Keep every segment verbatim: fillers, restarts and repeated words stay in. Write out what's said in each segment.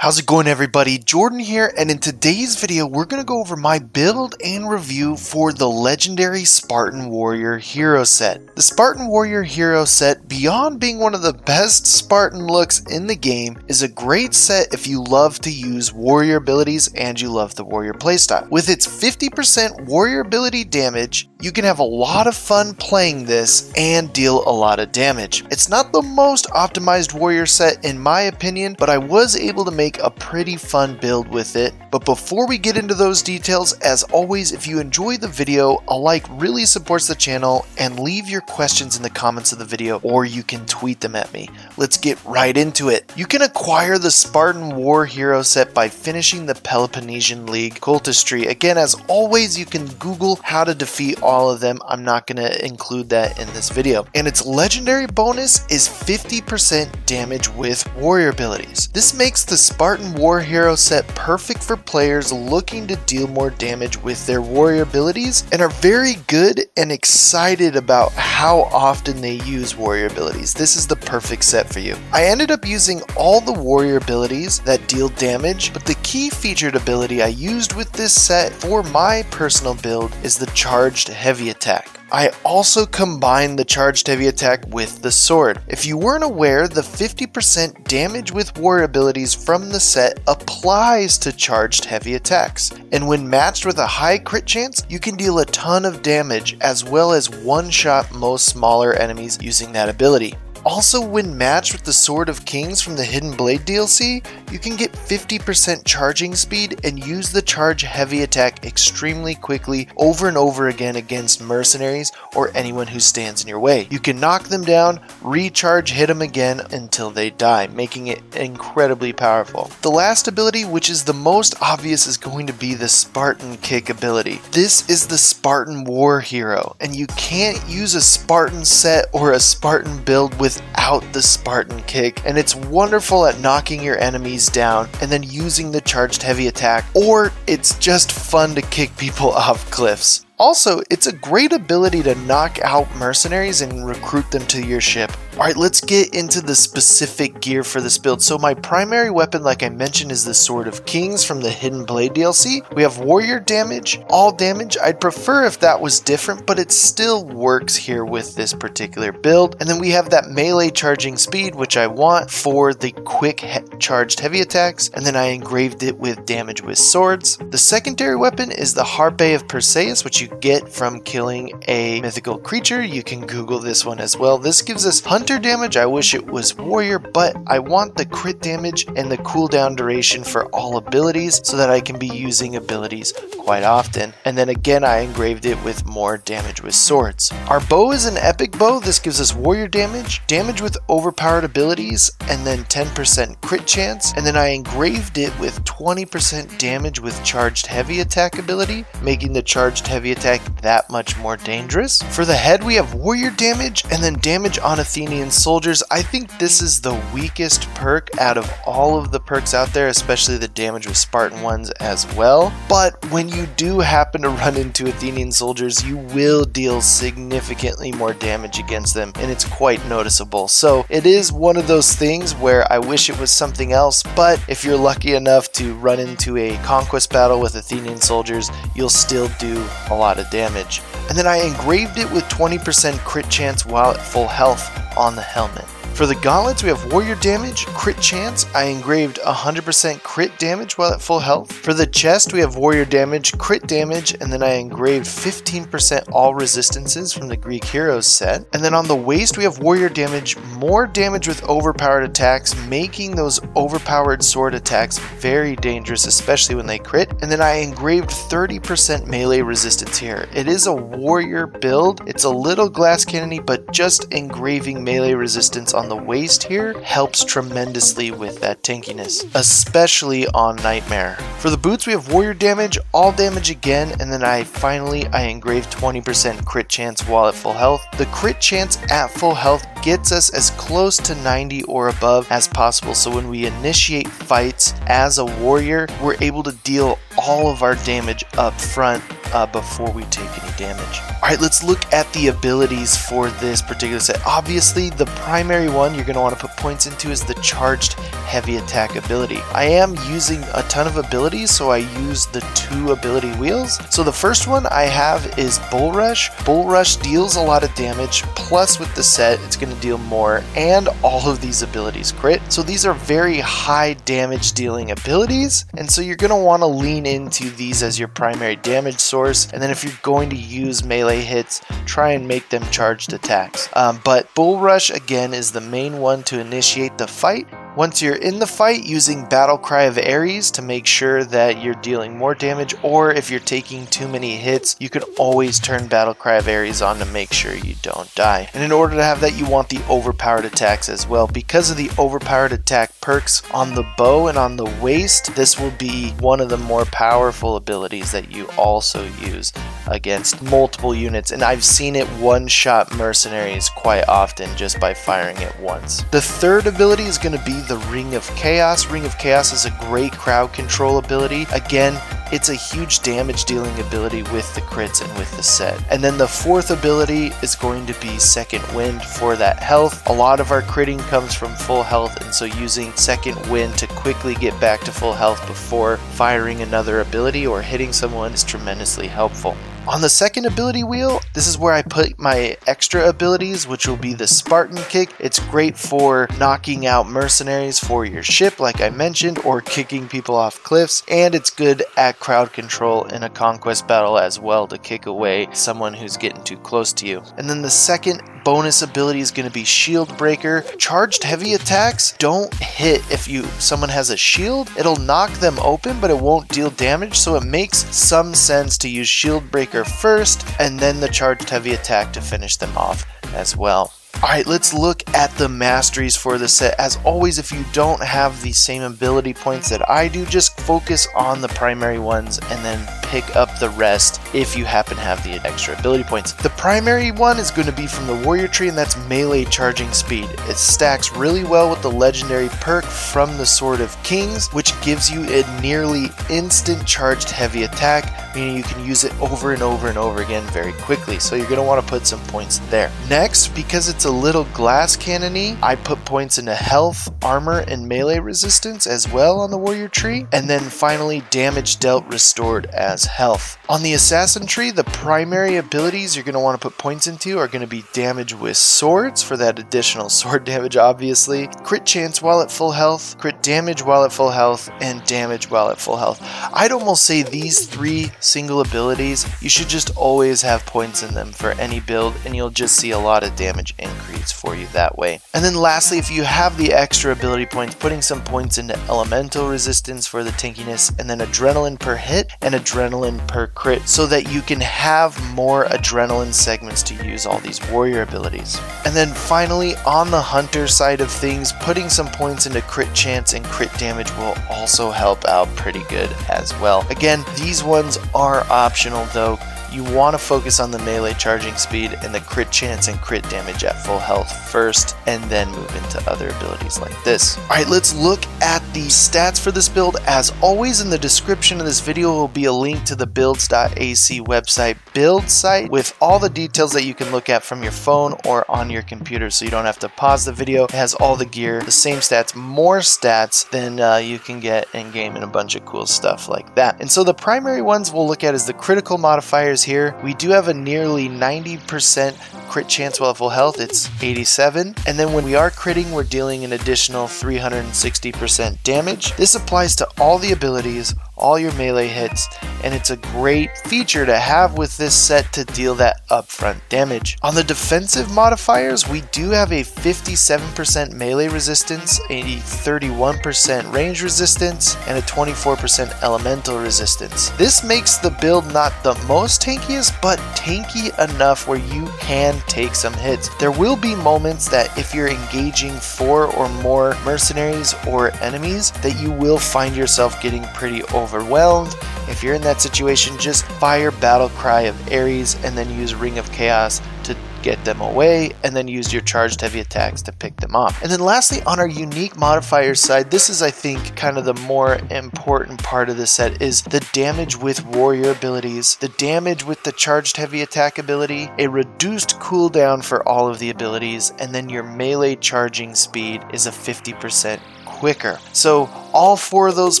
How's it going, everybody? Jordan here, and in today's video we're going to go over my build and review for the legendary Spartan Warrior hero set. The Spartan Warrior hero set, beyond being one of the best Spartan looks in the game, is a great set if you love to use warrior abilities and you love the warrior playstyle. With its fifty percent warrior ability damage, you can have a lot of fun playing this and deal a lot of damage. It's not the most optimized warrior set in my opinion, but I was able to make a pretty fun build with it. But before we get into those details, as always, if you enjoyed the video, a like really supports the channel, and leave your questions in the comments of the video, or you can tweet them at me. Let's get right into it. You can acquire the Spartan War hero set by finishing the Peloponnesian League cultistry. Again, as always, you can Google how to defeat all of them. I'm not going to include that in this video. And its legendary bonus is fifty percent damage with warrior abilities. This makes the Spartan War hero set perfect for players looking to deal more damage with their warrior abilities and are very good and excited about how often they use warrior abilities. This is the perfect set for you. I ended up using all the warrior abilities that deal damage, but the key featured ability I used with this set for my personal build is the charged heavy attack. I also combined the charged heavy attack with the sword. If you weren't aware, the fifty percent damage with warrior abilities from the set applies to charged heavy attacks, and when matched with a high crit chance, you can deal a ton of damage as well as one-shot most smaller enemies using that ability. Also, when matched with the Sword of Kings from the Hidden Blade D L C, you can get fifty percent charging speed and use the charge heavy attack extremely quickly over and over again against mercenaries or anyone who stands in your way. You can knock them down, recharge, hit them again until they die, making it incredibly powerful. The last ability, which is the most obvious, is going to be the Spartan Kick ability. This is the Spartan War hero, and you can't use a Spartan set or a Spartan build with without the Spartan kick, and it's wonderful at knocking your enemies down and then using the charged heavy attack, or it's just fun to kick people off cliffs. Also, it's a great ability to knock out mercenaries and recruit them to your ship. Alright, let's get into the specific gear for this build. So my primary weapon, like I mentioned, is the Sword of Kings from the Hidden Blade D L C. We have warrior damage, all damage. I'd prefer if that was different, but it still works here with this particular build. And then we have that melee charging speed, which I want for the quick he- charged heavy attacks. And then I engraved it with damage with swords. The secondary weapon is the Harpe of Perseus, which you get from killing a mythical creature. You can Google this one as well. This gives us hunter damage. I wish it was warrior, but I want the crit damage and the cooldown duration for all abilities so that I can be using abilities quite often. And then again, I engraved it with more damage with swords. Our bow is an epic bow. This gives us warrior damage, damage with overpowered abilities, and then ten percent crit chance. And then I engraved it with twenty percent damage with charged heavy attack ability, making the charged heavy attack attack that much more dangerous. For the head, we have warrior damage and then damage on Athenian soldiers. I think this is the weakest perk out of all of the perks out there, especially the damage with Spartan ones as well. But when you do happen to run into Athenian soldiers, you will deal significantly more damage against them, and it's quite noticeable. So it is one of those things where I wish it was something else, but if you're lucky enough to run into a conquest battle with Athenian soldiers, you'll still do a lot of damage. And then I engraved it with twenty percent crit chance while at full health on the helmet. For the gauntlets, we have warrior damage, crit chance. I engraved one hundred percent crit damage while at full health. For the chest, we have warrior damage, crit damage, and then I engraved fifteen percent all resistances from the Greek heroes set. And then on the waist, we have warrior damage, more damage with overpowered attacks, making those overpowered sword attacks very dangerous, especially when they crit. And then I engraved thirty percent melee resistance here. It is a warrior build. It's a little glass cannony, but just engraving melee resistance on the waist here helps tremendously with that tankiness, especially on Nightmare. For the boots, we have warrior damage, all damage again, and then I finally I engraved twenty percent crit chance while at full health. The crit chance at full health gets us as close to ninety or above as possible, so when we initiate fights as a warrior, we're able to deal all of our damage up front uh, before we take any damage. Alright, let's look at the abilities for this particular set. Obviously, the primary one you're going to want to put points into is the charged heavy attack ability. I am using a ton of abilities, so I use the two ability wheels. So the first one I have is Bull Rush. Bull Rush deals a lot of damage, plus with the set, it's going to deal more, and all of these abilities crit. So these are very high damage dealing abilities, and so you're going to want to lean into these as your primary damage source, and then if you're going to use melee hits, try and make them charged attacks. Um, but Bull Rush, again, is the main one to initiate the fight. Once you're in the fight, using Battle Cry of Ares to make sure that you're dealing more damage, or if you're taking too many hits, you can always turn Battle Cry of Ares on to make sure you don't die. And in order to have that, you want the overpowered attacks as well. Because of the overpowered attack perks on the bow and on the waist, this will be one of the more powerful abilities that you also use against multiple units, and I've seen it one-shot mercenaries quite often just by firing it once. The third ability is going to be the Ring of Chaos. Ring of Chaos is a great crowd control ability. Again, it's a huge damage dealing ability with the crits and with the set. And then the fourth ability is going to be Second Wind for that health. A lot of our critting comes from full health, and so using Second Wind to quickly get back to full health before firing another ability or hitting someone is tremendously helpful. On the second ability wheel, this is where I put my extra abilities, which will be the Spartan Kick. It's great for knocking out mercenaries for your ship, like I mentioned, or kicking people off cliffs, and it's good at crowd control in a conquest battle as well to kick away someone who's getting too close to you. And then the second bonus ability is going to be Shield Breaker. Charged heavy attacks don't hit if you someone has a shield. It'll knock them open, but it won't deal damage, so it makes some sense to use Shield Breaker first and then the charged heavy attack to finish them off as well. Alright, let's look at the masteries for the set. As always, if you don't have the same ability points that I do, just focus on the primary ones and then pick up the rest if you happen to have the extra ability points. The primary one is going to be from the Warrior Tree, and that's melee charging speed. It stacks really well with the legendary perk from the Sword of Kings, which gives you a nearly instant charged heavy attack, meaning you can use it over and over and over again very quickly. So you're going to want to put some points there. Next, because it's a little glass cannon-y, I put points into health, armor, and melee resistance as well on the Warrior Tree, and then finally damage dealt restored as health. On the Assassin Tree, the primary abilities you're going to want to put points into are going to be damage with swords for that additional sword damage, obviously, crit chance while at full health, crit damage while at full health, and damage while at full health. I'd almost say these three single abilities, you should just always have points in them for any build, and you'll just see a lot of damage increase for you that way. And then lastly, if you have the extra ability points, putting some points into elemental resistance for the tankiness, and then adrenaline per hit and adrenaline per crit, so that you can have more adrenaline segments to use all these warrior abilities. And then finally, on the hunter side of things, putting some points into crit chance and crit damage will also help out pretty good as well. Again, these ones are optional though. You want to focus on the melee charging speed and the crit chance and crit damage at full health first, and then move into other abilities like this. Alright, let's look at the stats for this build. As always, in the description of this video will be a link to the builds dot A C website build site with all the details that you can look at from your phone or on your computer, so you don't have to pause the video. It has all the gear, the same stats, more stats than uh, you can get in game, and a bunch of cool stuff like that. And so the primary ones we'll look at is the critical modifiers. Here we do have a nearly ninety percent crit chance while at full health. It's eighty-seven, and then when we are critting, we're dealing an additional three hundred sixty percent damage. This applies to all the abilities, all your melee hits, and it's a great feature to have with this set to deal that upfront damage. On the defensive modifiers, we do have a fifty-seven percent melee resistance, a thirty-one percent range resistance, and a twenty-four percent elemental resistance. This makes the build not the most tankiest, but tanky enough where you can take some hits. There will be moments that if you're engaging four or more mercenaries or enemies, that you will find yourself getting pretty overwhelmed. Overwhelmed. If you're in that situation, just fire Battle Cry of Ares and then use Ring of Chaos to get them away, and then use your charged heavy attacks to pick them up. And then lastly, on our unique modifier side, this is I think kind of the more important part of this set, is the damage with warrior abilities, the damage with the charged heavy attack ability, a reduced cooldown for all of the abilities, and then your melee charging speed is a fifty percent quicker. So all four of those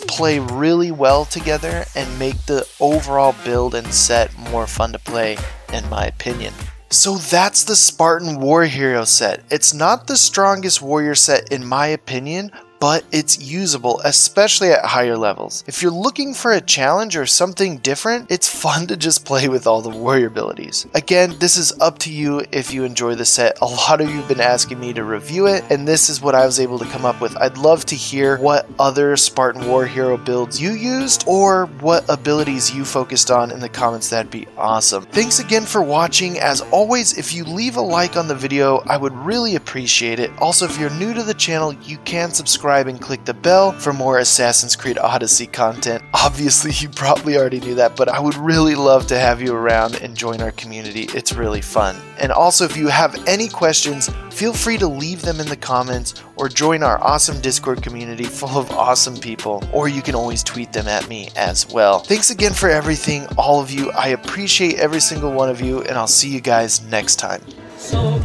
play really well together and make the overall build and set more fun to play, in my opinion. So that's the Spartan Warrior hero set. It's not the strongest warrior set in my opinion, but it's usable, especially at higher levels. If you're looking for a challenge or something different, it's fun to just play with all the warrior abilities. Again, this is up to you if you enjoy the set. A lot of you have been asking me to review it, and this is what I was able to come up with. I'd love to hear what other Spartan War Hero builds you used, or what abilities you focused on in the comments. That'd be awesome. Thanks again for watching. As always, if you leave a like on the video, I would really appreciate it. Also, if you're new to the channel, you can subscribe and click the bell for more Assassin's Creed Odyssey content. Obviously, you probably already knew that, but I would really love to have you around and join our community. It's really fun. And also, if you have any questions, feel free to leave them in the comments or join our awesome Discord community full of awesome people, or you can always tweet them at me as well. Thanks again for everything, all of you. I appreciate every single one of you, and I'll see you guys next time. So